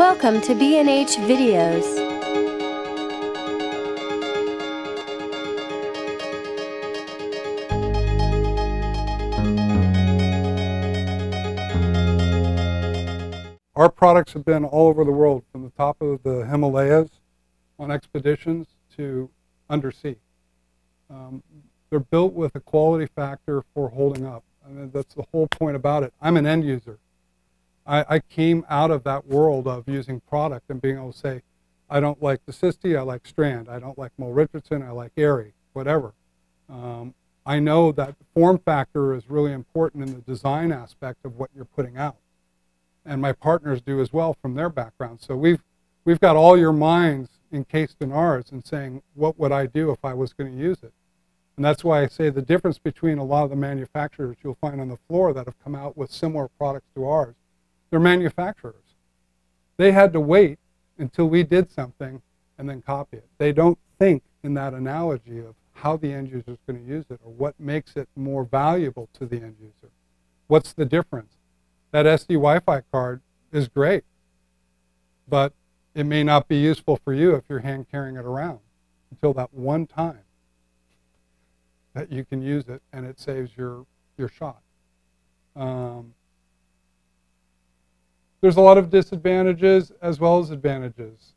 Welcome to B&H Videos. Our products have been all over the world, from the top of the Himalayas on expeditions to undersea. They're built with a quality factor for holding up. I mean, that's the whole point about it. I'm an end user. I came out of that world of using product and being able to say, I don't like the Sisti, I like Strand. I don't like Mole Richardson, I like Airy, whatever. I know that form factor is really important in the design aspect of what you're putting out. And my partners do as well from their background. So we've got all your minds encased in ours and saying, what would I do if I was going to use it? And that's why I say the difference between a lot of the manufacturers you'll find on the floor that have come out with similar products to ours, they're manufacturers. They had to wait until we did something and then copy it. They don't think in that analogy of how the end user is going to use it or what makes it more valuable to the end user. What's the difference? That SD Wi-Fi card is great, but it may not be useful for you if you're hand carrying it around until that one time that you can use it and it saves your shot. There's a lot of disadvantages as well as advantages.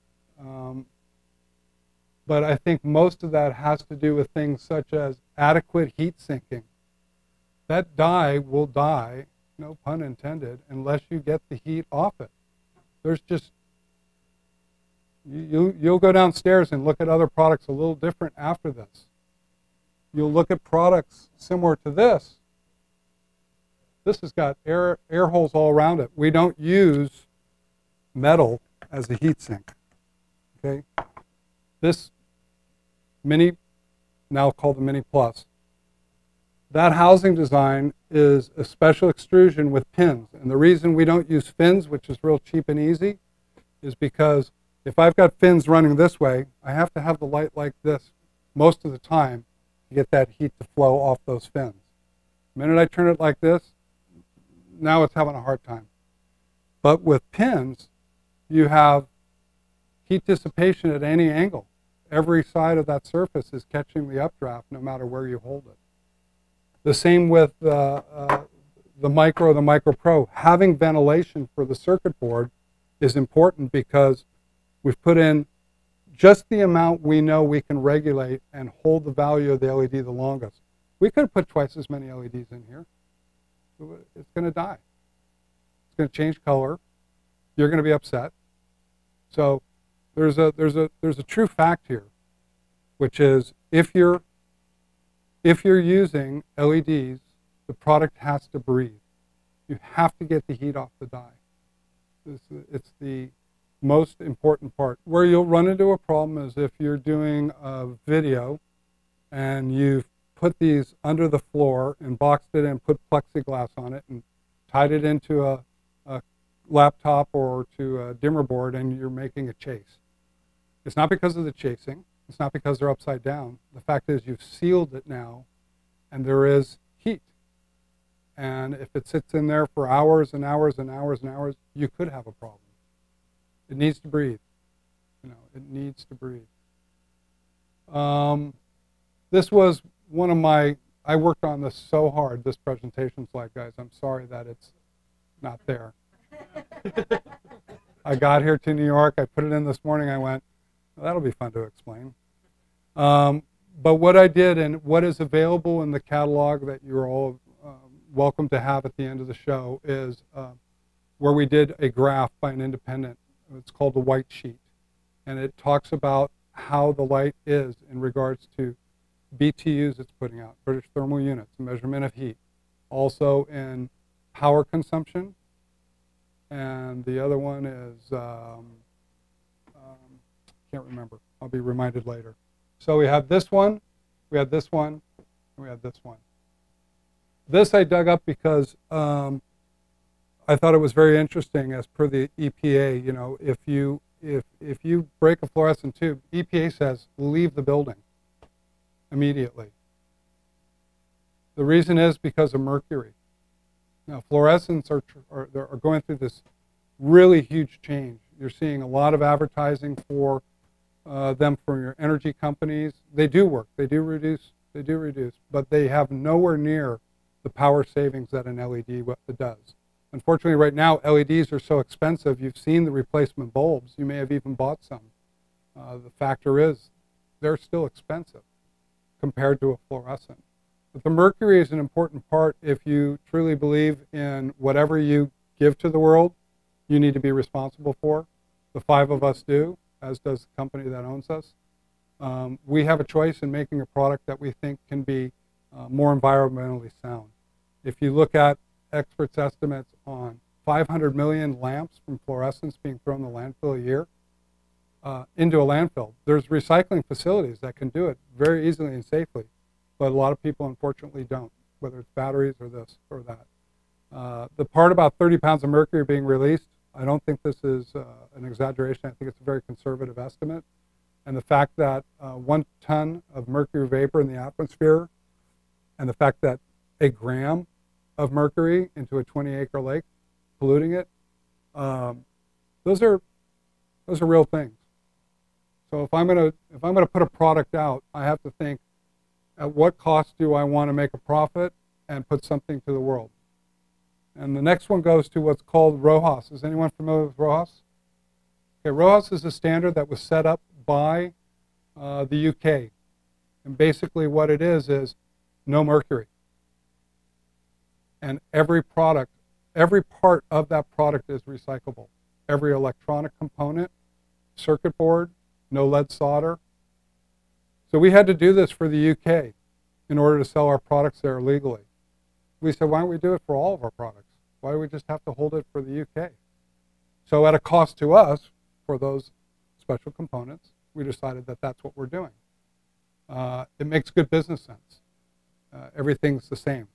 But I think most of that has to do with things such as adequate heat sinking. That dye will die, no pun intended, unless you get the heat off it. There's just, you'll go downstairs and look at other products a little different after this. You'll look at products similar to this. This has got air holes all around it. We don't use metal as a heat sink, okay? This Mini, now called the Mini Plus, that housing design is a special extrusion with pins. And the reason we don't use fins, which is real cheap and easy, is because if I've got fins running this way, I have to have the light like this most of the time to get that heat to flow off those fins. The minute I turn it like this, now it's having a hard time. But with pins, you have heat dissipation at any angle. Every side of that surface is catching the updraft no matter where you hold it. The same with the Micro Pro. Having ventilation for the circuit board is important because we've put in just the amount we know we can regulate and hold the value of the LED the longest. We could have put twice as many LEDs in here. It's going to die. It's going to change color. You're going to be upset. So there's a true fact here, which is if you're using LEDs, the product has to breathe. You have to get the heat off the dye. It's the most important part. Where you'll run into a problem is if you're doing a video and you've put these under the floor and boxed it and put plexiglass on it and tied it into a laptop or to a dimmer board, and you're making a chase. It's not because of the chasing. It's not because they're upside down. The fact is you've sealed it now, and there is heat. And if it sits in there for hours and hours and hours and hours, you could have a problem. It needs to breathe. You know, it needs to breathe. This was one of my, I worked on this so hard, this presentation slide, guys. I'm sorry that it's not there. I got here to New York. I put it in this morning. I went, well, that'll be fun to explain. But what I did and what is available in the catalog that you're all welcome to have at the end of the show is where we did a graph by an independent. It's called the White Sheet. And it talks about how the light is in regards to BTUs it's putting out, British Thermal Units, measurement of heat. Also in power consumption. And the other one is, can't remember. I'll be reminded later. So we have this one, we have this one, and we have this one. This I dug up because I thought it was very interesting as per the EPA. You know, if you break a fluorescent tube, EPA says leave the building immediately. The reason is because of mercury. Now fluorescents are going through this really huge change. You're seeing a lot of advertising for them from your energy companies. They do work. They do reduce, but they have nowhere near the power savings that an LED does. Unfortunately, right now, LEDs are so expensive. You've seen the replacement bulbs. You may have even bought some. The factor is they're still expensive compared to a fluorescent. But the mercury is an important part. If you truly believe in whatever you give to the world, you need to be responsible for. The five of us do, as does the company that owns us. We have a choice in making a product that we think can be more environmentally sound. If you look at experts' estimates on 500 million lamps from fluorescence being thrown in the landfill a year, into a landfill. There's recycling facilities that can do it very easily and safely, but a lot of people unfortunately don't, whether it's batteries or this or that. The part about 30 pounds of mercury being released, I don't think this is an exaggeration. I think it's a very conservative estimate. And the fact that 1 ton of mercury vapor in the atmosphere, and the fact that 1 gram of mercury into a 20-acre lake, polluting it, those are real things. So if I'm gonna put a product out, I have to think, at what cost do I want to make a profit and put something to the world? And the next one goes to what's called RoHS. Is anyone familiar with RoHS? Okay, RoHS is a standard that was set up by the UK. And basically what it is no mercury. And every product, every part of that product is recyclable. Every electronic component, circuit board, no lead solder. So we had to do this for the UK in order to sell our products there legally. We said, why don't we do it for all of our products? Why do we just have to hold it for the UK? So at a cost to us for those special components, we decided that that's what we're doing. It makes good business sense. Everything's the same.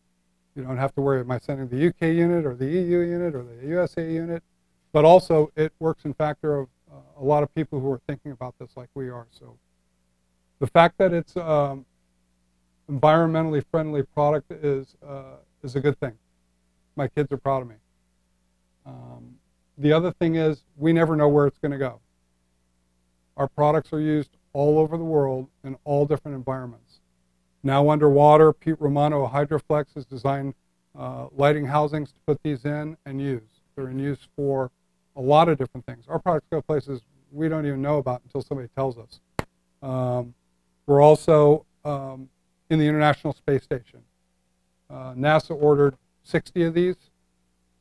You don't have to worry, am I sending the UK unit or the EU unit or the USA unit? But also, it works in favor of a lot of people who are thinking about this like we are. So the fact that it's environmentally friendly product is a good thing. My kids are proud of me. The other thing is, we never know where it's going to go. Our products are used all over the world in all different environments. Now underwater, Pete Romano of Hydroflex has designed lighting housings to put these in and use. They're in use for a lot of different things. Our products go places we don't even know about until somebody tells us. We're also in the International Space Station. NASA ordered 60 of these,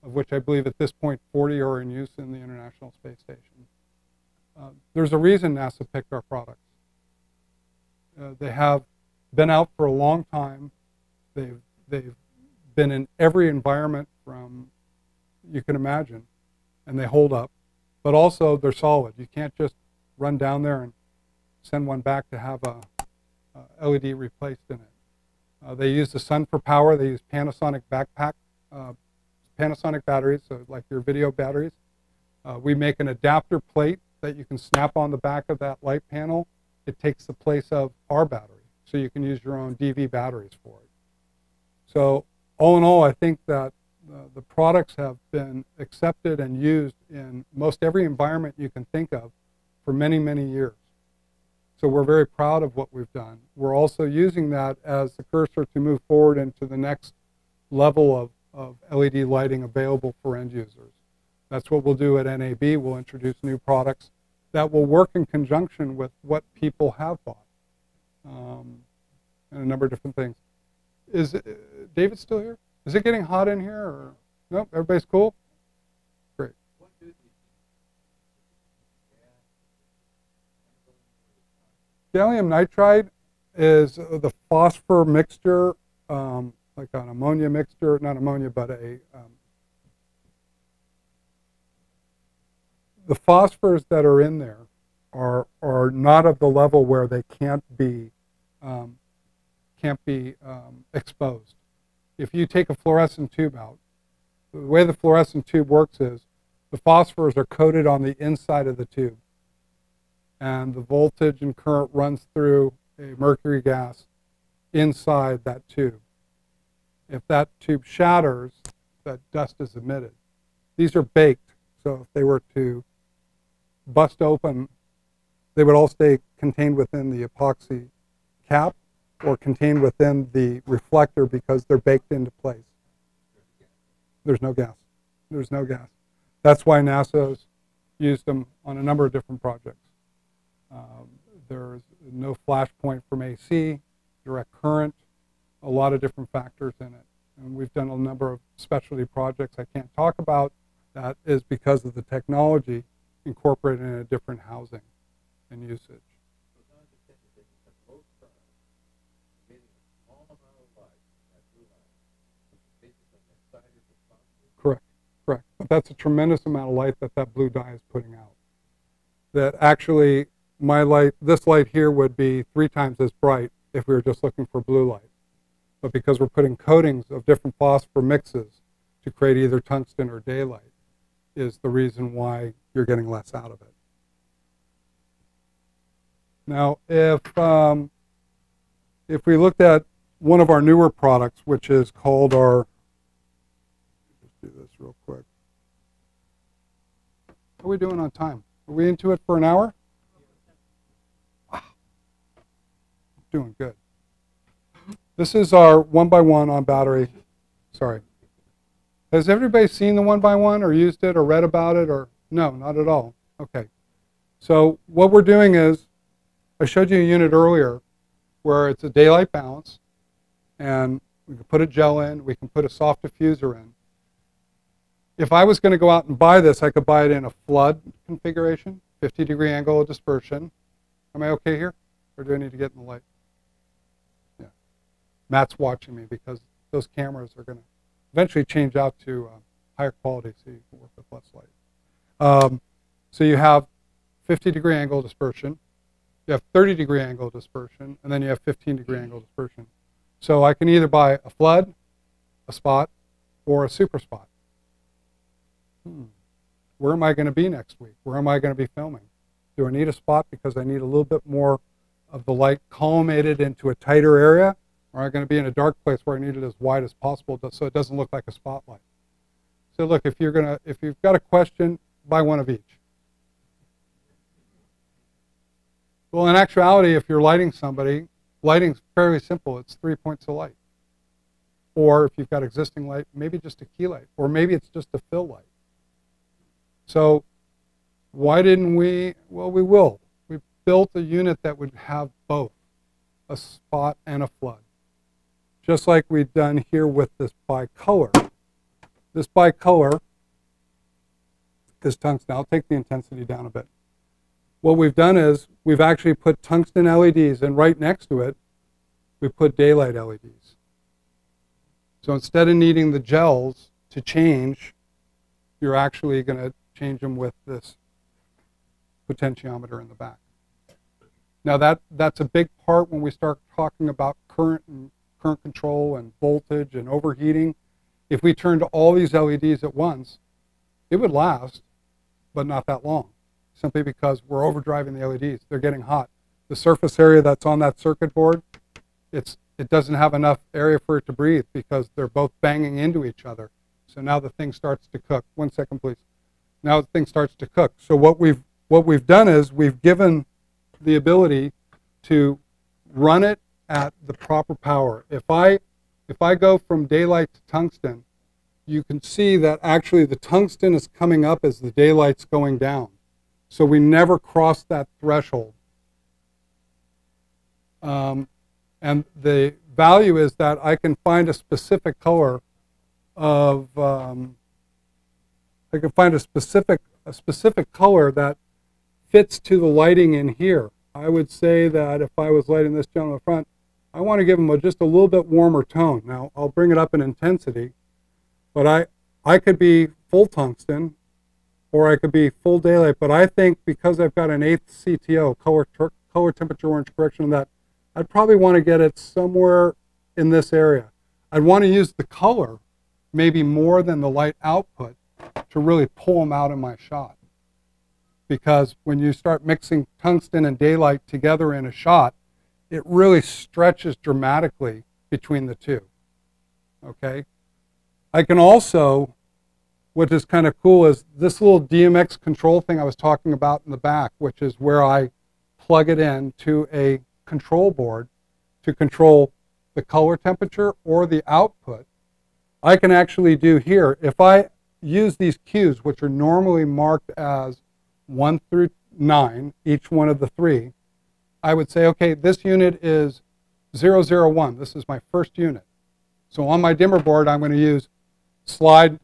of which I believe at this point 40 are in use in the International Space Station. There's a reason NASA picked our products. They have been out for a long time. They've been in every environment from you can imagine, and they hold up. But also, they're solid. You can't just run down there and send one back to have a LED replaced in it. They use the sun for power. They use Panasonic Panasonic batteries, so like your video batteries. We make an adapter plate that you can snap on the back of that light panel. It takes the place of our battery, so you can use your own DV batteries for it. So all in all, I think that the products have been accepted and used in most every environment you can think of for many, many years. So we're very proud of what we've done. We're also using that as the cursor to move forward into the next level of LED lighting available for end users. That's what we'll do at NAB. We'll introduce new products that will work in conjunction with what people have bought, and a number of different things. Is David still here? Is it getting hot in here? Or? Nope, everybody's cool? Great. Gallium nitride is the phosphor mixture, like an ammonia mixture, not ammonia, but the phosphors that are in there are not of the level where they can't be exposed. If you take a fluorescent tube out, the way the fluorescent tube works is the phosphors are coated on the inside of the tube. And the voltage and current runs through a mercury gas inside that tube. If that tube shatters, that dust is emitted. These are baked, so if they were to bust open, they would all stay contained within the epoxy cap or contained within the reflector because they're baked into place. There's no gas. There's no gas. That's why NASA's used them on a number of different projects. There's no flash point from AC, direct current, a lot of different factors in it. And we've done a number of specialty projects I can't talk about. That is because of the technology incorporated in a different housing and usage. Correct. But that's a tremendous amount of light that that blue dye is putting out. That actually, my light, this light here would be 3 times as bright if we were just looking for blue light. But because we're putting coatings of different phosphor mixes to create either tungsten or daylight is the reason why you're getting less out of it. Now, if we looked at one of our newer products, which is called our, this real quick. How are we doing on time? Are we into it for an hour? Wow. Doing good. This is our 1x1 on battery. Sorry. Has everybody seen the 1x1 or used it or read about it or? No, not at all. Okay. So what we're doing is, I showed you a unit earlier where it's a daylight balance and we can put a gel in, we can put a soft diffuser in. If I was going to go out and buy this, I could buy it in a flood configuration, 50-degree angle of dispersion. Am I okay here? Or do I need to get in the light? Yeah. Matt's watching me because those cameras are going to eventually change out to higher quality so you can work with less light. So you have 50-degree angle dispersion, you have 30-degree angle dispersion, and then you have 15-degree angle dispersion. So I can either buy a flood, a spot, or a super spot. Where am I going to be next week? Where am I going to be filming? Do I need a spot because I need a little bit more of the light collimated into a tighter area? Or am I going to be in a dark place where I need it as wide as possible so it doesn't look like a spotlight? So look, if you've got a question, buy one of each. Well, in actuality, if you're lighting somebody, lighting's fairly simple. It's 3 points of light. Or if you've got existing light, maybe just a key light. Or maybe it's just a fill light. So why didn't we? Well, we will. We built a unit that would have both, a spot and a flood. Just like we've done here with this bicolor. This bicolor is tungsten. I'll take the intensity down a bit. What we've done is we've actually put tungsten LEDs, and right next to it, we put daylight LEDs. So instead of needing the gels to change, you're actually going to change them with this potentiometer in the back. Now that's a big part when we start talking about current and current control and voltage and overheating. If we turned all these LEDs at once, it would last, but not that long, simply because we're overdriving the LEDs. They're getting hot. The surface area that's on that circuit board, it doesn't have enough area for it to breathe because they're both banging into each other. So now the thing starts to cook. 1 second, please. Now the thing starts to cook. So what we've done is we've given the ability to run it at the proper power. If I go from daylight to tungsten, you can see that actually the tungsten is coming up as the daylight's going down. So we never cross that threshold. And the value is that I can find a specific color of I can find a specific color that fits to the lighting in here. I would say that if I was lighting this gentleman in front, I want to give him just a little bit warmer tone. Now I'll bring it up in intensity, but I could be full tungsten, or I could be full daylight. But I think because I've got an 1/8 CTO color temperature orange correction on that, I'd probably want to get it somewhere in this area. I'd want to use the color maybe more than the light output to really pull them out in my shot. Because when you start mixing tungsten and daylight together in a shot, it really stretches dramatically between the two. Okay? I can also what is kind of cool is this little DMX control thing I was talking about in the back, which is where I plug it in to a control board to control the color temperature or the output. I can actually do here, if I use these cues, which are normally marked as 1 through 9, each one of the three, I would say, okay, this unit is 001. This is my first unit. So on my dimmer board, I'm going to use slide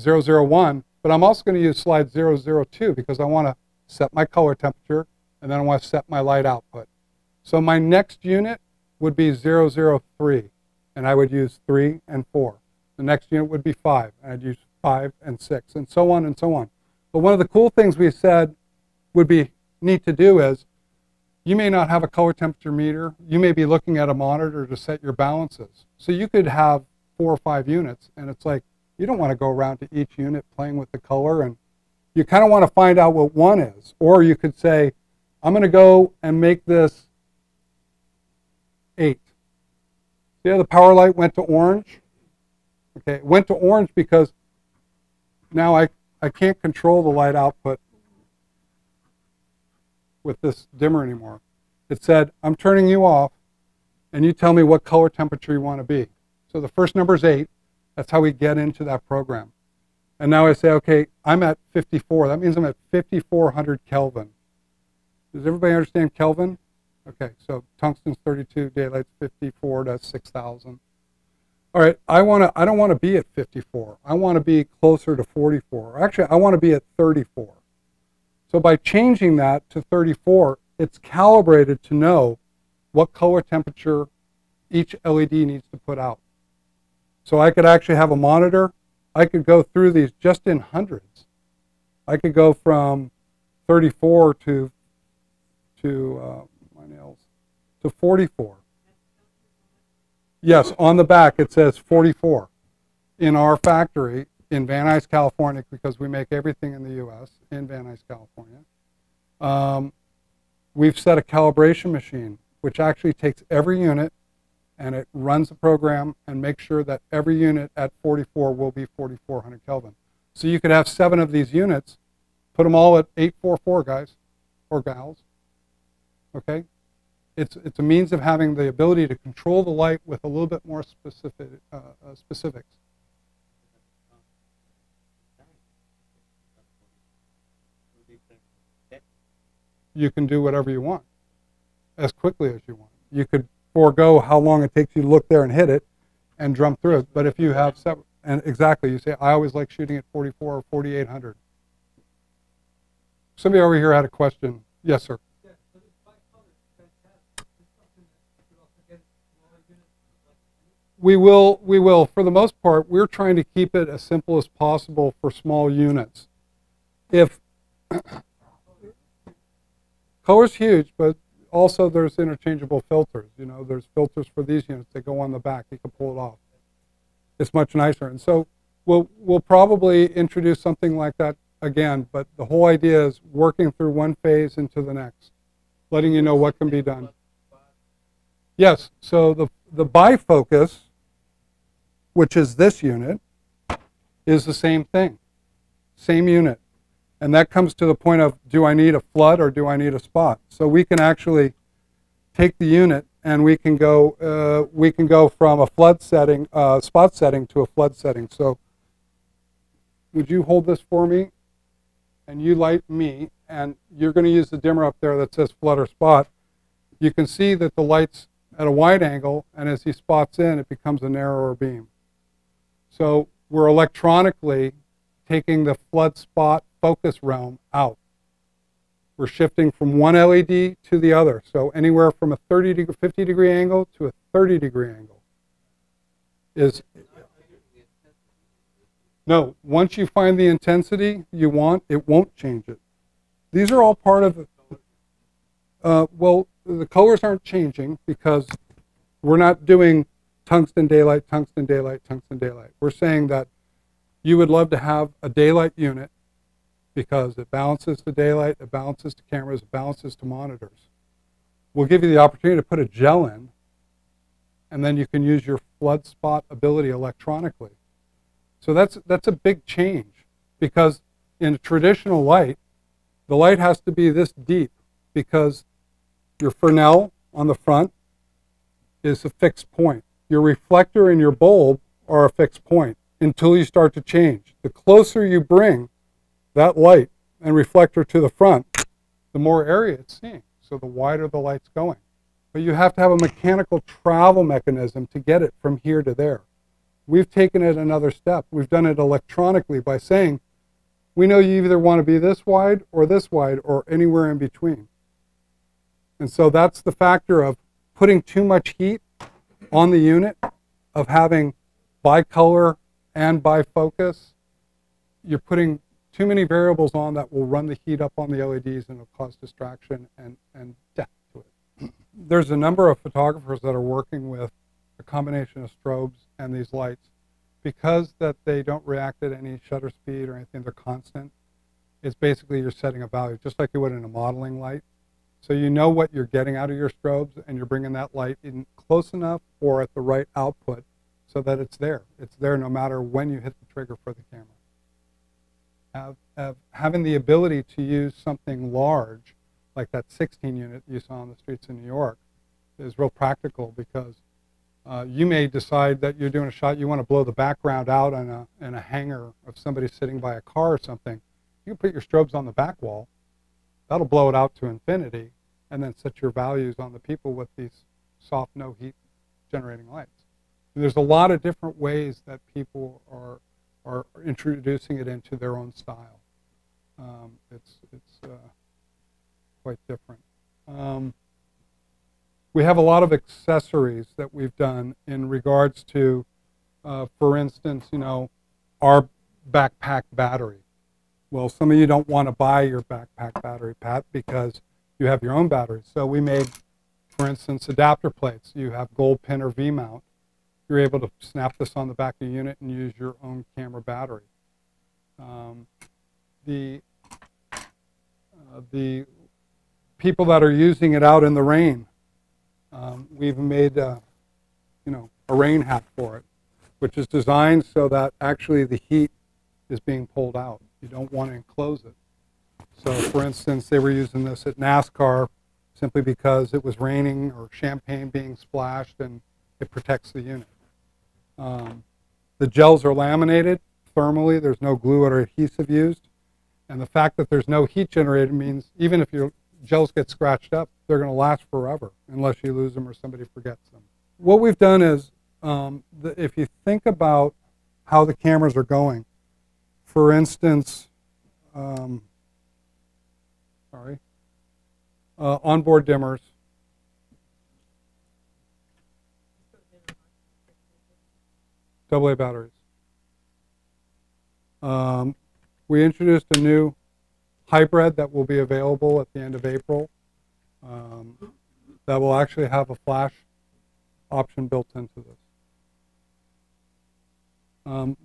001, but I'm also going to use slide 002 because I want to set my color temperature and then I want to set my light output. So my next unit would be 003, and I would use 3 and 4. The next unit would be 5, and I'd use 5 and 6, and so on and so on. But one of the cool things we said would be neat to do is you may not have a color temperature meter. You may be looking at a monitor to set your balances. So you could have 4 or 5 units, and it's like, you don't want to go around to each unit playing with the color, and you kind of want to find out what one is. Or you could say, I'm going to go and make this 8. See how the power light went to orange? Okay, it went to orange because now I can't control the light output with this dimmer anymore. It said, I'm turning you off, and you tell me what color temperature you want to be. So the first number is 8. That's how we get into that program. And now I say, okay, I'm at 54. That means I'm at 5,400 Kelvin. Does everybody understand Kelvin? Okay, so tungsten's 32, daylight's 54, that's 6,000. All right, I don't want to be at 54. I want to be closer to 44. Actually, I want to be at 34. So by changing that to 34, it's calibrated to know what color temperature each LED needs to put out. So I could actually have a monitor. I could go through these just in hundreds. I could go from 34 to 44. Yes, on the back it says 44. In our factory in Van Nuys, California, because we make everything in the U.S. in Van Nuys, California, we've set a calibration machine which actually takes every unit and it runs the program and makes sure that every unit at 44 will be 4,400 Kelvin. So you could have 7 of these units, put them all at 844, guys or gals, okay? It's a means of having the ability to control the light with a little bit more specific, specifics. You can do whatever you want, as quickly as you want. You could forego how long it takes you to look there and hit it and jump through it. But if you have seven, and exactly, you say, I always like shooting at 44 or 4,800. Somebody over here had a question. Yes, sir. Yeah, so this bi color is fantastic. Is something that you could also get smaller units like this? We will. For the most part, we're trying to keep it as simple as possible for small units. If color's huge, but also, there's interchangeable filters. You know, there's filters for these units that go on the back. You can pull it off. It's much nicer. And so we'll probably introduce something like that again, but the whole idea is working through one phase into the next, letting you know what can be done. Yes, so the bifocus, which is this unit, is the same thing, same unit. And that comes to the point of, do I need a flood or do I need a spot? So we can actually take the unit and we can go from a flood setting, spot setting to a flood setting. So would you hold this for me? And you light me, and you're going to use the dimmer up there that says flood or spot. You can see that the light's at a wide angle, and as he spots in, it becomes a narrower beam. So we're electronically taking the flood spot focus realm out. We're shifting from one LED to the other. So anywhere from a 50 degree angle to a 30 degree angle is, no, once you find the intensity you want, it won't change it. These are all part of, well, the colors aren't changing because we're not doing tungsten daylight, tungsten daylight, tungsten daylight. We're saying that you would love to have a daylight unit because it balances to daylight, it balances to cameras, it balances to monitors. We'll give you the opportunity to put a gel in, and then you can use your flood spot ability electronically. So that's a big change. because in a traditional light, the light has to be this deep because your Fresnel on the front is a fixed point. Your reflector and your bulb are a fixed point until you start to change. The closer you bring that light and reflector to the front, the more area it's seeing, so the wider the light's going. But you have to have a mechanical travel mechanism to get it from here to there. We've taken it another step. We've done it electronically by saying, we know you either want to be this wide or anywhere in between. And so that's the factor of putting too much heat on the unit, of having bicolor and bifocus. You're putting too many variables on that will run the heat up on the LEDs and will cause distraction and death to it. There's a number of photographers that are working with a combination of strobes and these lights. Because that they don't react at any shutter speed or anything, they're constant. It's basically you're setting a value, just like you would in a modeling light. So you know what you're getting out of your strobes, and you're bringing that light in close enough or at the right output so that it's there. It's there no matter when you hit the trigger for the camera. Having the ability to use something large, like that 16 unit you saw on the streets in New York, is real practical because you may decide that you're doing a shot, you want to blow the background out on a hanger of somebody sitting by a car or something. You can put your strobes on the back wall. That'll blow it out to infinity, and then set your values on the people with these soft, no heat generating lights. And there's a lot of different ways that people are introducing it into their own style. It's quite different. We have a lot of accessories that we've done in regards to, for instance, you know, our backpack battery. Well, some of you don't want to buy your backpack battery, Pat, because you have your own batteries. So we made, for instance, adapter plates. You have gold pin or V-mount. You're able to snap this on the back of the unit and use your own camera battery. The people that are using it out in the rain, we've made you know, a rain hat for it, which is designed so that actually the heat is being pulled out. You don't want to enclose it. So, for instance, they were using this at NASCAR simply because it was raining or champagne being splashed, and it protects the unit. The gels are laminated thermally. There's no glue or adhesive used. And the fact that there's no heat generated means even if your gels get scratched up, they're going to last forever unless you lose them or somebody forgets them. What we've done is, if you think about how the cameras are going, for instance, onboard dimmers. AA batteries. We introduced a new hybrid that will be available at the end of April that will actually have a flash option built into this.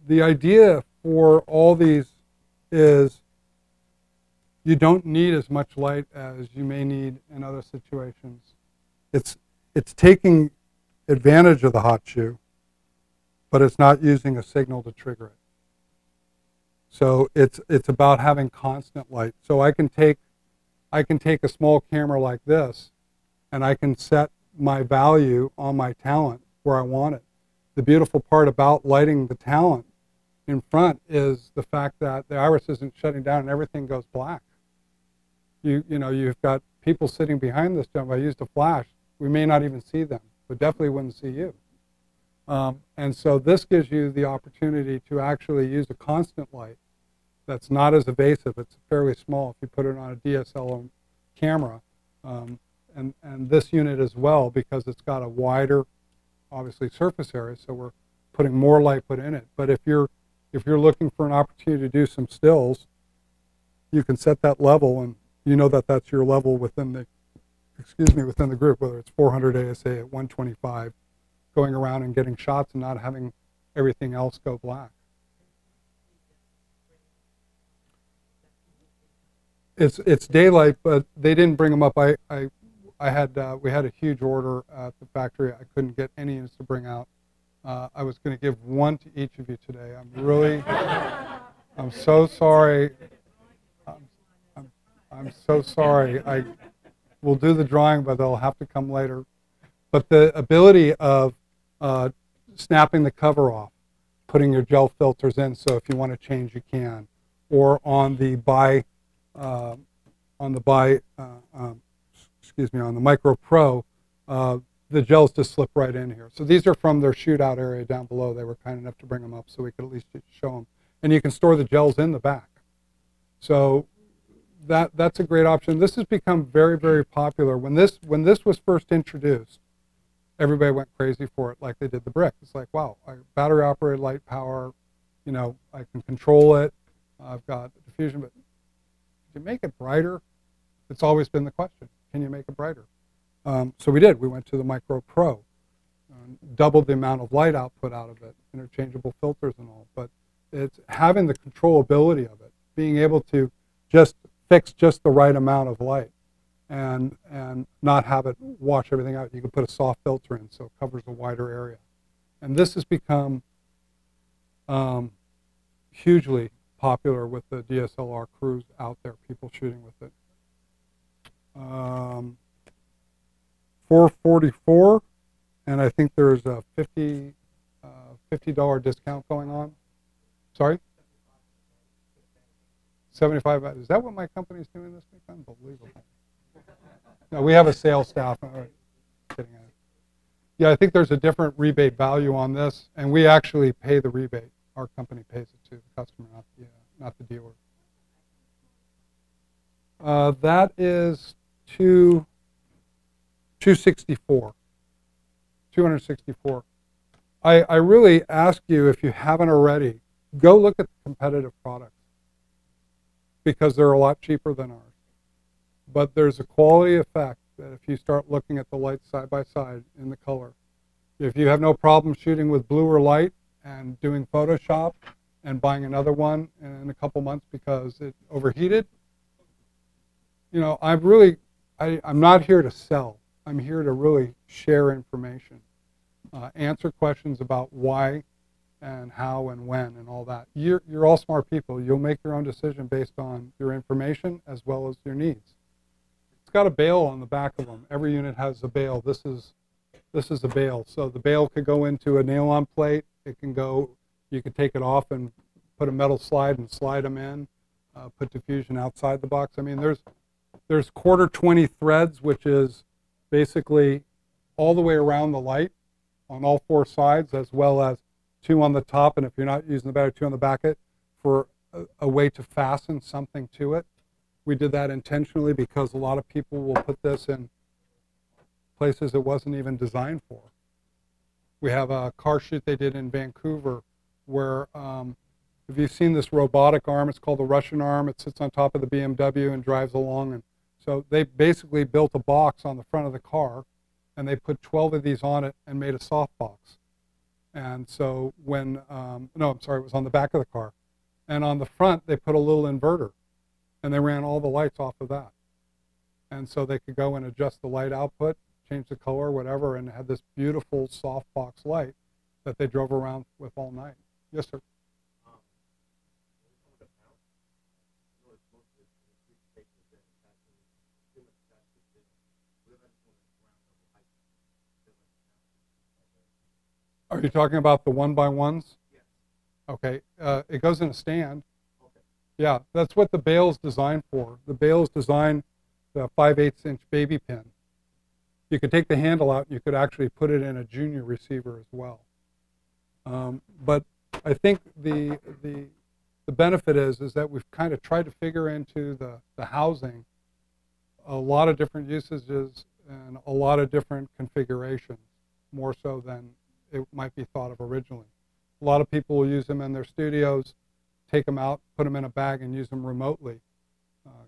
The idea for all these is you don't need as much light as you may need in other situations. It's taking advantage of the hot shoe, but it's not using a signal to trigger it. So it's about having constant light. So I can take a small camera like this, and I can set my value on my talent where I want it. The beautiful part about lighting the talent in front is the fact that the iris isn't shutting down and everything goes black. You know, you've got people sitting behind this dome. I used a flash. We may not even see them, but definitely wouldn't see you. And so this gives you the opportunity to actually use a constant light that's not as evasive. It's fairly small if you put it on a DSLR camera. And this unit as well, because it's got a wider, obviously, surface area, so we're putting more light within it. But if you're looking for an opportunity to do some stills, you can set that level, and you know that that's your level within the, excuse me, within the group, whether it's 400 ASA at 125, going around and getting shots and not having everything else go black. It's daylight, but they didn't bring them up. We had a huge order at the factory. I couldn't get any units to bring out. I was going to give one to each of you today. I'm really I'm so sorry. I'm so sorry. I will do the drawing, but they'll have to come later. But the ability of snapping the cover off, putting your gel filters in, so if you want to change, you can, or on the Micro Pro, the gels just slip right in here. So these are from their shootout area down below. They were kind enough to bring them up so we could at least show them. And you can store the gels in the back. So that's a great option. This has become very, very popular. When this was first introduced, everybody went crazy for it, like they did the brick. It's like, wow, battery operated light power, you know, I can control it. I've got the diffusion, but can you make it brighter? It's always been the question. Can you make it brighter? So we did. We went to the Micro Pro, doubled the amount of light output out of it, interchangeable filters and all. But it's having the controllability of it, being able to just fix just the right amount of light and not have it wash everything out. You can put a soft filter in so it covers a wider area. And this has become hugely popular with the DSLR crews out there, people shooting with it. 444, and I think there's a $50 discount going on. Sorry? 75. Is that what my company's doing this week? Unbelievable. No, we have a sales staff. Right. Kidding. Yeah, I think there's a different rebate value on this, and we actually pay the rebate. Our company pays it to the customer, not the dealer. That is 264. I really ask you, if you haven't already, go look at the competitive products, because they're a lot cheaper than ours. But there's a quality effect that if you start looking at the lights side by side in the color, if you have no problem shooting with bluer light and doing Photoshop and buying another one in a couple months because it overheated, you know, I'm not here to sell. I'm here to really share information, answer questions about why and how and when and all that. You're all smart people. You'll make your own decision based on your information as well as your needs. It's got a bale on the back of them. Every unit has a bale. This is a bale. So the bale could go into a nail-on plate. It can go, you could take it off and put a metal slide and slide them in, put diffusion outside the box. I mean, there's quarter 20 threads, which is basically all the way around the light on all four sides, as well as 2 on the top, and if you're not using the battery, 2 on the back of it for a way to fasten something to it. We did that intentionally because a lot of people will put this in places it wasn't even designed for. We have a car shoot they did in Vancouver where, if you've seen this robotic arm, it's called the Russian arm. It sits on top of the BMW and drives along. And so they basically built a box on the front of the car, and they put 12 of these on it and made a soft box. And so when, no, I'm sorry, it was on the back of the car. And on the front, they put a little inverter, and they ran all the lights off of that. And so they could go and adjust the light output, change the color, whatever, and had this beautiful softbox light that they drove around with all night. Yes, sir? Are you talking about the 1x1s? Yeah. Okay, it goes in a stand. Okay. Yeah, that's what the bale's designed for. The bale's designed the 5/8" baby pin. You could take the handle out, and you could actually put it in a junior receiver as well. But I think the benefit is that we've kind of tried to figure into the housing a lot of different usages and a lot of different configurations, more so than it might be thought of originally. A lot of people will use them in their studios, take them out, put them in a bag, and use them remotely,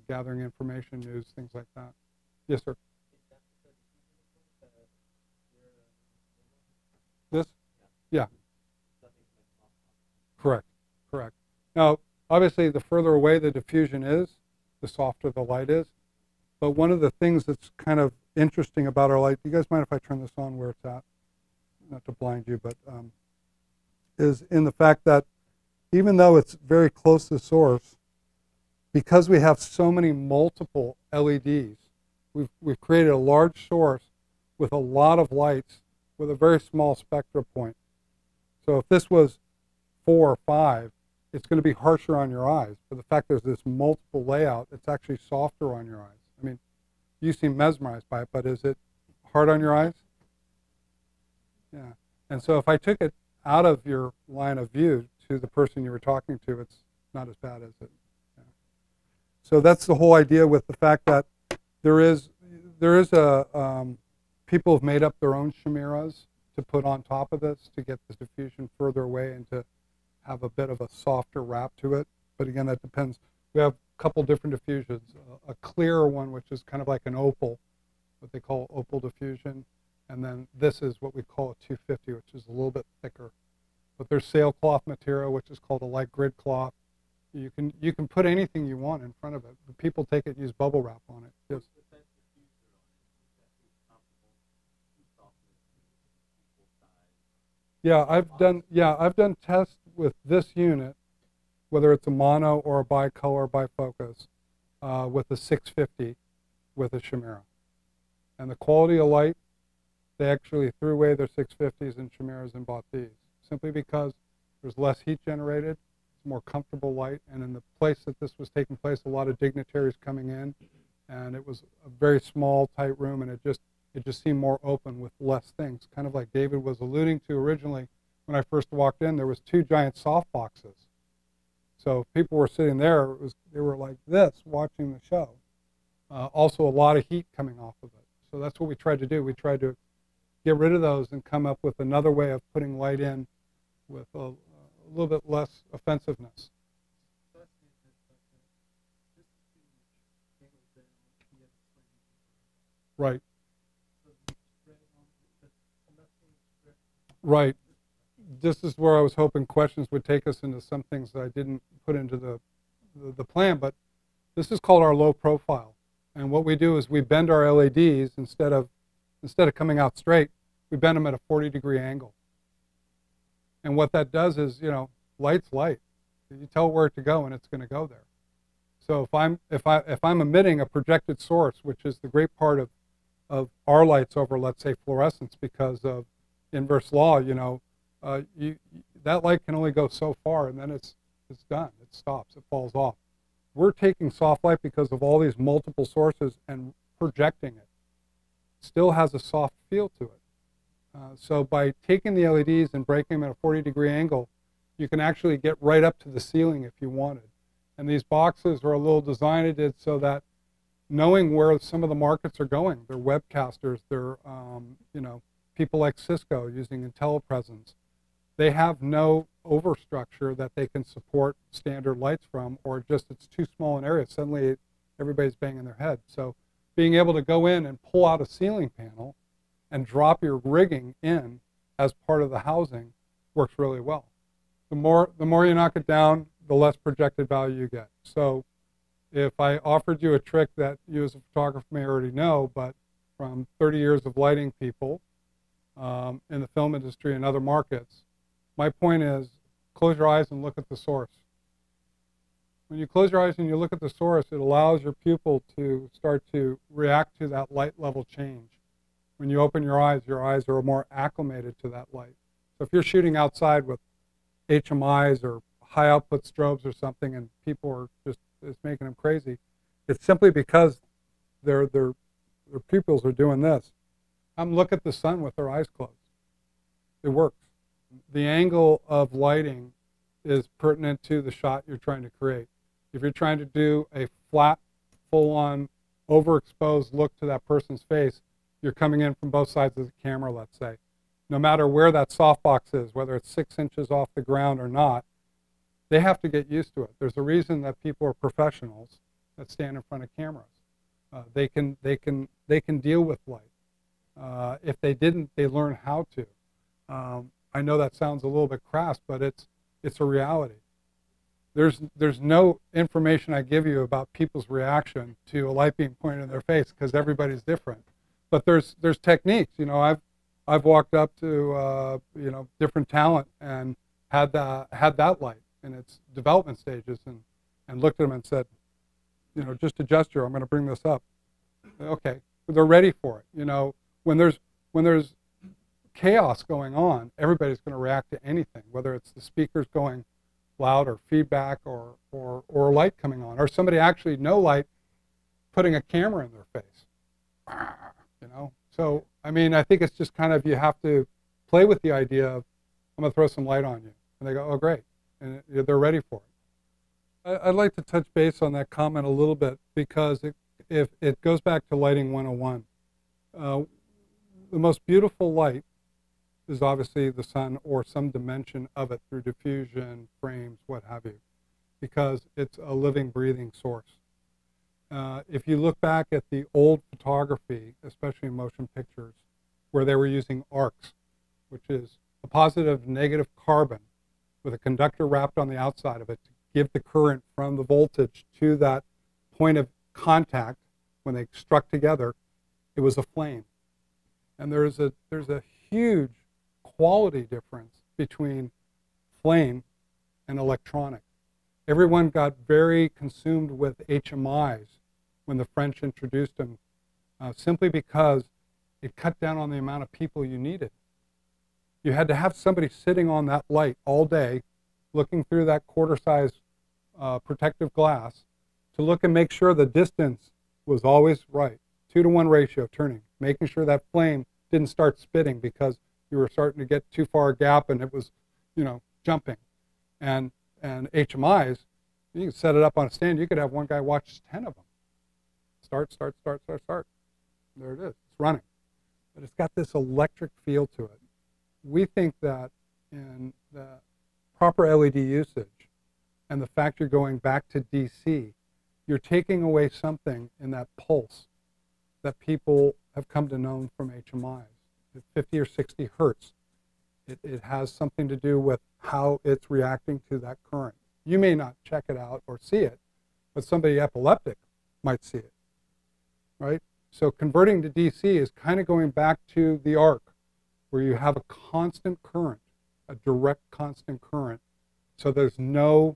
gathering information, news, things like that. Yes, sir? This? Yeah. Correct, correct. Now, obviously, the further away the diffusion is, the softer the light is. But one of the things that's kind of interesting about our light, do you guys mind if I turn this on where it's at? Not to blind you, but is in the fact that even though it's very close to source, because we have so many multiple LEDs, we've created a large source with a lot of lights with a very small spectral point. So if this was 4 or 5, it's going to be harsher on your eyes. But the fact there's this multiple layout, it's actually softer on your eyes. I mean, you seem mesmerized by it, but is it hard on your eyes? Yeah. And so if I took it out of your line of view to the person you were talking to, it's not as bad, as it? Yeah. So that's the whole idea with the fact that there is a, people have made up their own chimeras to put on top of this to get this diffusion further away and to have a bit of a softer wrap to it. But again, that depends. We have a couple different diffusions. A clearer one, which is kind of like an opal, what they call opal diffusion. And then this is what we call a 250, which is a little bit thicker. But there's sailcloth material, which is called a light grid cloth. You can put anything you want in front of it. But people take it and use bubble wrap on it. Yes. Yeah, I've done tests with this unit, whether it's a mono or a bicolor, bifocus, with a 650 with a chimera. And the quality of light, they actually threw away their 650s and chimeras and bought these, simply because there's less heat generated, it's more comfortable light, and in the place that this was taking place, a lot of dignitaries coming in, and it was a very small, tight room, and it just seemed more open with less things, kind of like David was alluding to originally. When I first walked in, there was 2 giant soft boxes. So if people were sitting there, they were like this, watching the show. Also a lot of heat coming off of it. So that's what we tried to do. We tried to get rid of those and come up with another way of putting light in with a little bit less offensiveness. Right. Right. This is where I was hoping questions would take us into some things that I didn't put into the plan, but this is called our low profile. And what we do is we bend our LEDs instead of coming out straight, we bend them at a 40-degree angle. And what that does is, you know, light's light. You tell where to go and it's going to go there. So if I'm emitting a projected source, which is the great part of our lights over, let's say, fluorescence, because of inverse law, you know, that light can only go so far, and then it's done. It stops. It falls off. We're taking soft light because of all these multiple sources and projecting it. It still has a soft feel to it. So by taking the LEDs and breaking them at a 40-degree angle, you can actually get right up to the ceiling if you wanted. And these boxes are a little designed, I did, so that knowing where some of the markets are going, they're webcasters, they're, you know, people like Cisco using Intellipresence. They have no overstructure that they can support standard lights from, or just it's too small an area. Suddenly everybody's banging their head. So being able to go in and pull out a ceiling panel and drop your rigging in as part of the housing works really well. The more you knock it down, the less projected value you get. So if I offered you a trick that you as a photographer may already know, but from 30 years of lighting people, in the film industry and other markets, my point is, close your eyes and look at the source. When you close your eyes and you look at the source, it allows your pupil to start to react to that light level change. When you open your eyes are more acclimated to that light. So if you're shooting outside with HMIs or high output strobes or something, and people are just, it's making them crazy, it's simply because their pupils are doing this. Look at the sun with their eyes closed. It works. The angle of lighting is pertinent to the shot you're trying to create. If you're trying to do a flat, full-on, overexposed look to that person's face, you're coming in from both sides of the camera, let's say. No matter where that softbox is, whether it's 6 inches off the ground or not, they have to get used to it. There's a reason that people are professionals that stand in front of cameras. They can deal with light. If they didn't, they learn how to. I know that sounds a little bit crass, but it's a reality. There's no information I give you about people's reaction to a light being pointed in their face, because everybody's different. But there's techniques. You know, I've walked up to you know, different talent and had that light, in its development stages and looked at them and said, you know, just a gesture, I'm going to bring this up. Okay, they're ready for it. You know, when there's chaos going on, everybody's going to react to anything, whether it's the speakers going loud or feedback or light coming on, or somebody actually, no light, putting a camera in their face, you know. So, I mean, I think it's just kind of, you have to play with the idea of, I'm going to throw some light on you. And they go, oh, great. And they're ready for it. I'd like to touch base on that comment a little bit, because if it goes back to lighting 101. The most beautiful light is obviously the sun or some dimension of it through diffusion, frames, what have you, because it's a living, breathing source. If you look back at the old photography, especially in motion pictures, where they were using arcs, which is a positive negative carbon with a conductor wrapped on the outside of it to give the current from the voltage to that point of contact, when they struck together, it was a flame. And there's a huge quality difference between flame and electronic. Everyone got very consumed with HMIs when the French introduced them, simply because it cut down on the amount of people you needed. You had to have somebody sitting on that light all day, looking through that quarter-sized protective glass to look and make sure the distance was always right. 2-to-1 ratio turning, making sure that flame didn't start spitting because you were starting to get too far a gap and it was, you know, jumping. And HMIs, you can set it up on a stand. You could have one guy watch 10 of them. Start. There it is. It's running. But it's got this electric feel to it. We think that in the proper LED usage and the fact you're going back to DC, you're taking away something in that pulse that people have come to know from HMIs. At 50 or 60 hertz, it has something to do with how it's reacting to that current. You may not check it out or see it, but somebody epileptic might see it, right? So converting to DC is kind of going back to the arc, where you have a constant current, a direct constant current, so there's no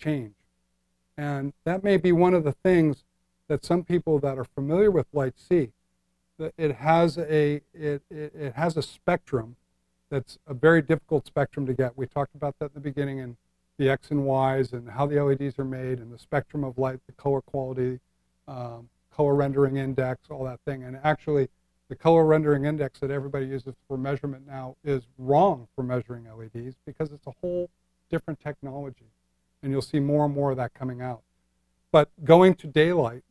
change. And that may be one of the things that some people that are familiar with light see. It has a spectrum that's a very difficult spectrum to get. We talked about that in the beginning, and the X and Y's and how the LEDs are made and the spectrum of light, the color quality, color rendering index, all that thing. And actually, the color rendering index that everybody uses for measurement now is wrong for measuring LEDs, because it's a whole different technology. And you'll see more and more of that coming out. But going to daylight,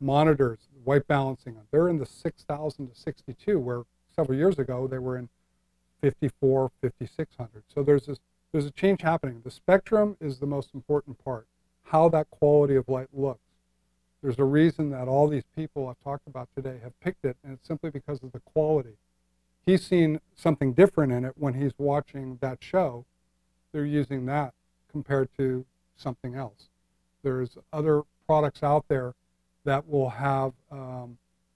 monitors, white balancing, they're in the 6,000 to 62, where several years ago they were in 54, 5,600. So there's a change happening. The spectrum is the most important part, how that quality of light looks. There's a reason that all these people I've talked about today have picked it, and it's simply because of the quality. He's seen something different in it when he's watching that show. They're using that compared to something else. There's other products out there that will have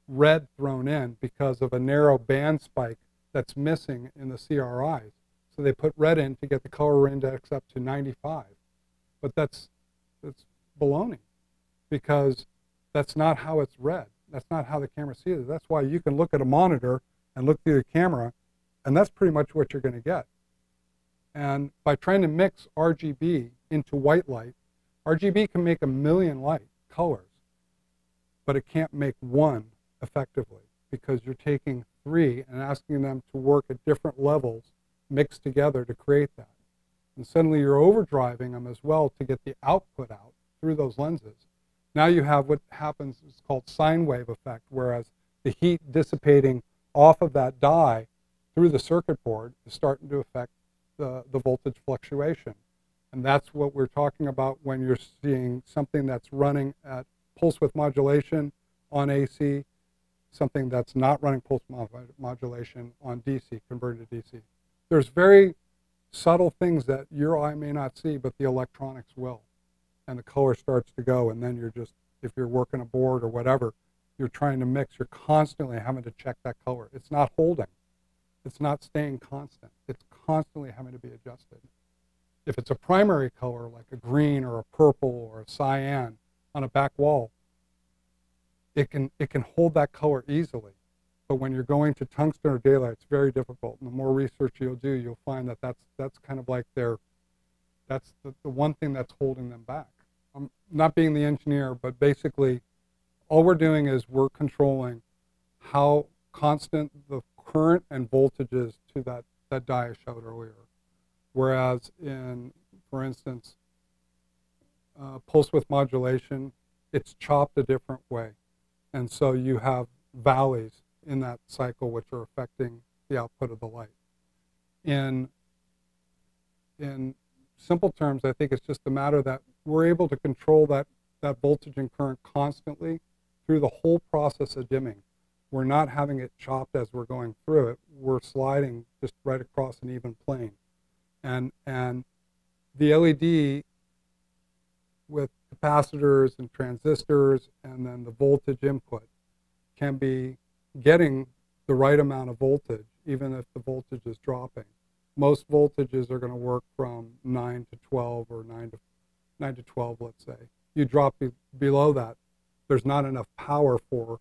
red thrown in because of a narrow band spike that's missing in the CRIs. So they put red in to get the color index up to 95. But that's baloney, because that's not how it's read. That's not how the camera sees it. That's why you can look at a monitor and look through the camera, and that's pretty much what you're going to get. And by trying to mix RGB into white light, RGB can make a million light colors, but it can't make one effectively, because you're taking three and asking them to work at different levels mixed together to create that. And suddenly you're overdriving them as well to get the output out through those lenses. Now you have what happens is called sine wave effect, whereas the heat dissipating off of that die through the circuit board is starting to affect the voltage fluctuation. And that's what we're talking about when you're seeing something that's running at pulse width modulation on AC, something that's not running pulse modulation on DC, converted to DC. There's very subtle things that your eye may not see, but the electronics will. And the color starts to go, and then you're just, if you're working a board or whatever, you're trying to mix, you're constantly having to check that color. It's not holding. It's not staying constant. It's constantly having to be adjusted. If it's a primary color, like a green or a purple or a cyan on a back wall, it can hold that color easily. But when you're going to tungsten or daylight, it's very difficult. And the more research you'll do, you'll find that that's kind of like their, that's the one thing that's holding them back. I'm not being the engineer, but basically all we're doing is we're controlling how constant the current and voltage is to that die I showed earlier. Whereas in, for instance, pulse width modulation, it's chopped a different way. And so you have valleys in that cycle which are affecting the output of the light. In simple terms, I think it's just a matter that we're able to control that voltage and current constantly through the whole process of dimming. We're not having it chopped as we're going through it. We're sliding just right across an even plane. And the LED with capacitors and transistors and then the voltage input can be getting the right amount of voltage, even if the voltage is dropping. Most voltages are going to work from 9 to 12 or 9 to 12, let's say. You drop below that, there's not enough power for,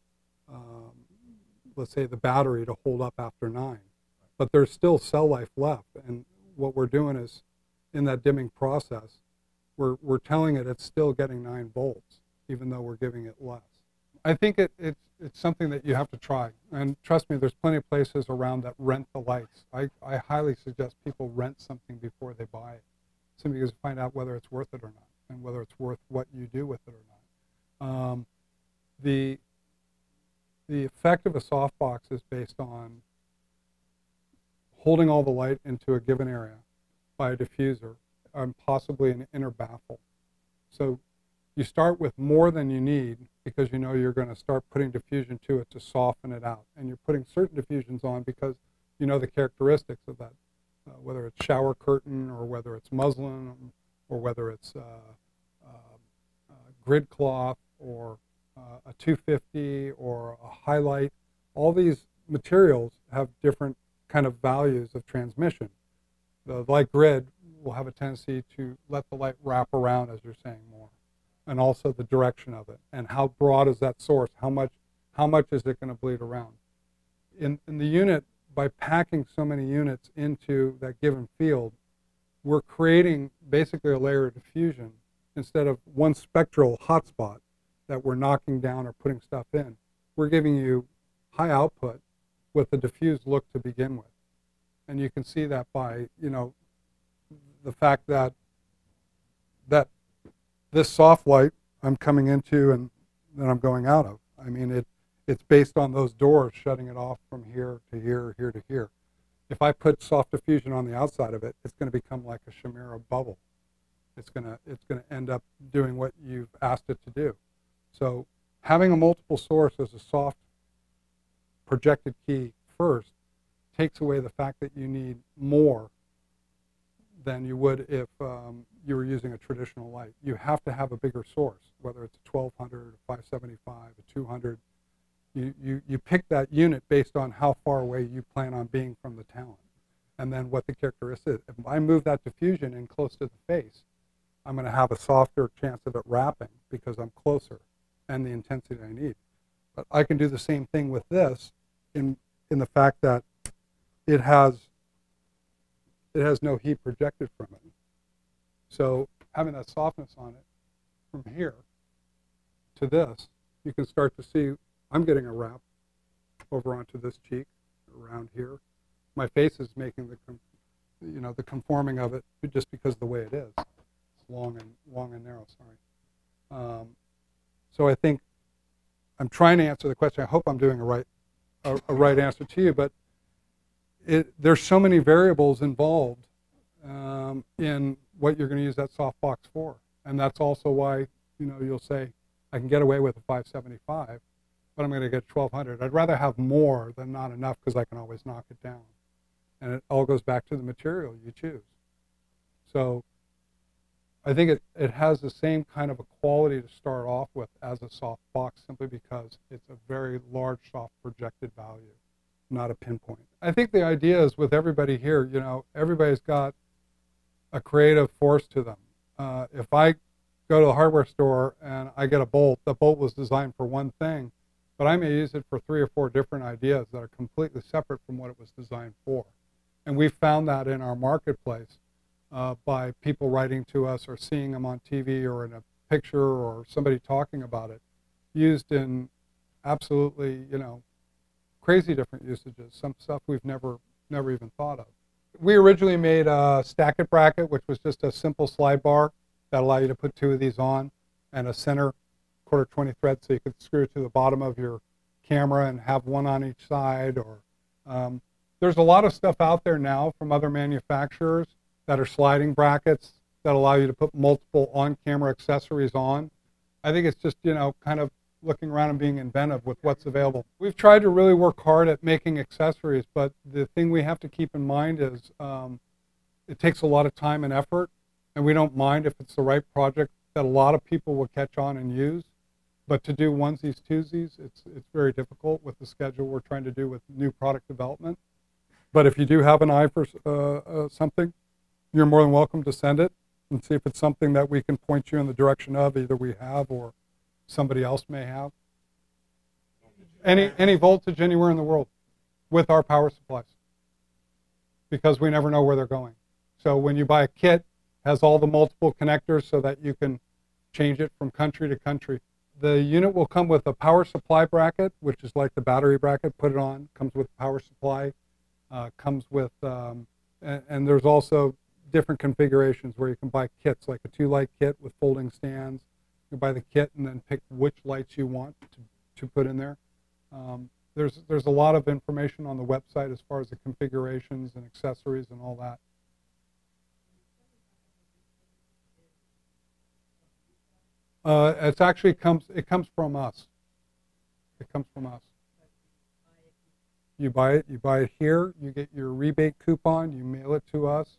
let's say, the battery to hold up after 9. But there's still cell life left. And what we're doing is, in that dimming process, we're telling it it's still getting 9 volts, even though we're giving it less. I think it's something that you have to try. And trust me, there's plenty of places around that rent the lights. I highly suggest people rent something before they buy it, simply because you find out whether it's worth it or not, and whether it's worth what you do with it or not. The effect of a softbox is based on holding all the light into a given area by a diffuser, and possibly an inner baffle. So you start with more than you need because you know you're going to start putting diffusion to it to soften it out. And you're putting certain diffusions on because you know the characteristics of that, whether it's shower curtain or whether it's muslin or whether it's grid cloth or a 250 or a highlight. All these materials have different kind of values of transmission. The light grid will have a tendency to let the light wrap around, as you're saying, more. And also the direction of it, and how broad is that source? How much is it going to bleed around? In the unit, by packing so many units into that given field, we're creating basically a layer of diffusion instead of one spectral hotspot that we're knocking down or putting stuff in. We're giving you high output with a diffused look to begin with, and you can see that by the fact that this soft light I'm coming into and then I'm going out of. I mean, it's based on those doors shutting it off from here to here, here to here. If I put soft diffusion on the outside of it, it's going to become like a chimera bubble. It's going to end up doing what you've asked it to do. So having a multiple source as a soft projected key first takes away the fact that you need more than you would if you were using a traditional light. You have to have a bigger source, whether it's a 1200, a 575, a 200. You pick that unit based on how far away you plan on being from the talent, and then what the characteristic is. If I move that diffusion in close to the face, I'm going to have a softer chance of it wrapping because I'm closer and the intensity I need. But I can do the same thing with this in the fact that it has no heat projected from it. So having that softness on it from here to this, you can start to see I'm getting a wrap over onto this cheek, around here. My face is making the conforming of it just because of the way it is. It's long and narrow. Sorry. So I think I'm trying to answer the question. I hope I'm doing a right answer to you, but there's so many variables involved in what you're going to use that softbox for. And that's also why, you'll say, I can get away with a 575, but I'm going to get 1200. I'd rather have more than not enough because I can always knock it down. And it all goes back to the material you choose. So I think it has the same kind of a quality to start off with as a softbox simply because it's a very large soft projected value, not a pinpoint. I think the idea is with everybody here, everybody's got a creative force to them. If I go to the hardware store and I get a bolt, the bolt was designed for one thing, but I may use it for 3 or 4 different ideas that are completely separate from what it was designed for. And we found that in our marketplace by people writing to us or seeing them on TV or in a picture or somebody talking about it, used in absolutely, you know, crazy different usages, some stuff we've never even thought of. We originally made a stack it bracket, which was just a simple slide bar that allowed you to put 2 of these on, and a center 1/4-20 thread so you could screw to the bottom of your camera and have one on each side. Or there's a lot of stuff out there now from other manufacturers that are sliding brackets that allow you to put multiple on-camera accessories on. I think it's just, you know, kind of looking around and being inventive with what's available. We've tried to really work hard at making accessories, but the thing we have to keep in mind is it takes a lot of time and effort, and we don't mind if it's the right project that a lot of people will catch on and use. But to do onesies, twosies, it's very difficult with the schedule we're trying to do with new product development. But if you do have an eye for something, you're more than welcome to send it and see if it's something that we can point you in the direction of, either we have or somebody else may have. Any voltage anywhere in the world with our power supplies, because we never know where they're going. So when you buy a kit, it has all the multiple connectors so that you can change it from country to country. The unit will come with a power supply bracket, which is like the battery bracket, put it on, comes with power supply, comes with, and there's also different configurations where you can buy kits, like a 2-light kit with folding stands. You buy the kit and then pick which lights you want to put in there. There's a lot of information on the website as far as the configurations and accessories and all that. It's actually it comes from us. It comes from us. You buy it here. You get your rebate coupon. You mail it to us.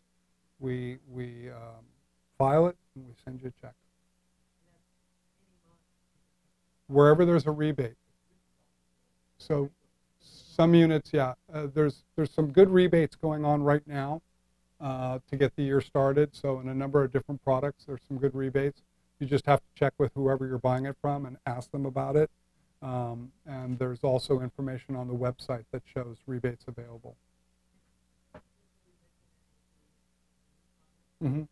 We file it and we send you a check. Wherever there's a rebate. So some units, yeah, there's some good rebates going on right now to get the year started. So in a number of different products, there's some good rebates. You just have to check with whoever you're buying it from and ask them about it. And there's also information on the website that shows rebates available. Mm-hmm.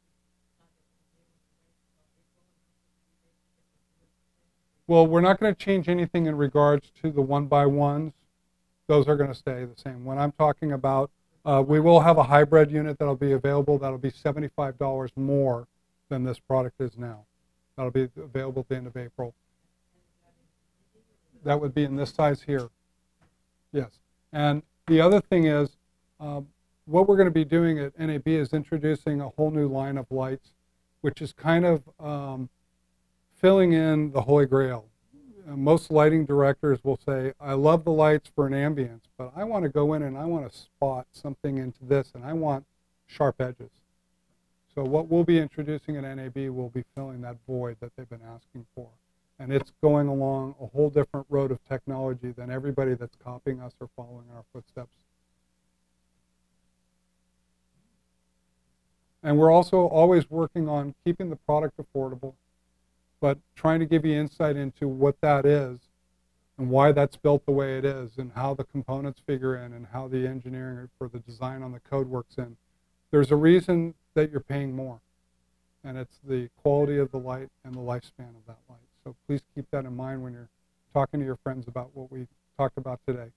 Well, we're not going to change anything in regards to the 1x1s. Those are going to stay the same. When I'm talking about, we will have a hybrid unit that'll be available. That'll be $75 more than this product is now. That'll be available at the end of April. That would be in this size here. Yes. And the other thing is, what we're going to be doing at NAB is introducing a whole new line of lights, which is kind of filling in the Holy Grail. Most lighting directors will say, I love the lights for an ambience, but I want to go in and I want to spot something into this, and I want sharp edges. So what we'll be introducing at NAB will be filling that void that they've been asking for. And it's going along a whole different road of technology than everybody that's copying us or following our footsteps. And we're also always working on keeping the product affordable, but trying to give you insight into what that is and why that's built the way it is and how the components figure in and how the engineering for the design on the code works in. There's a reason that you're paying more, and it's the quality of the light and the lifespan of that light. So please keep that in mind when you're talking to your friends about what we talked about today.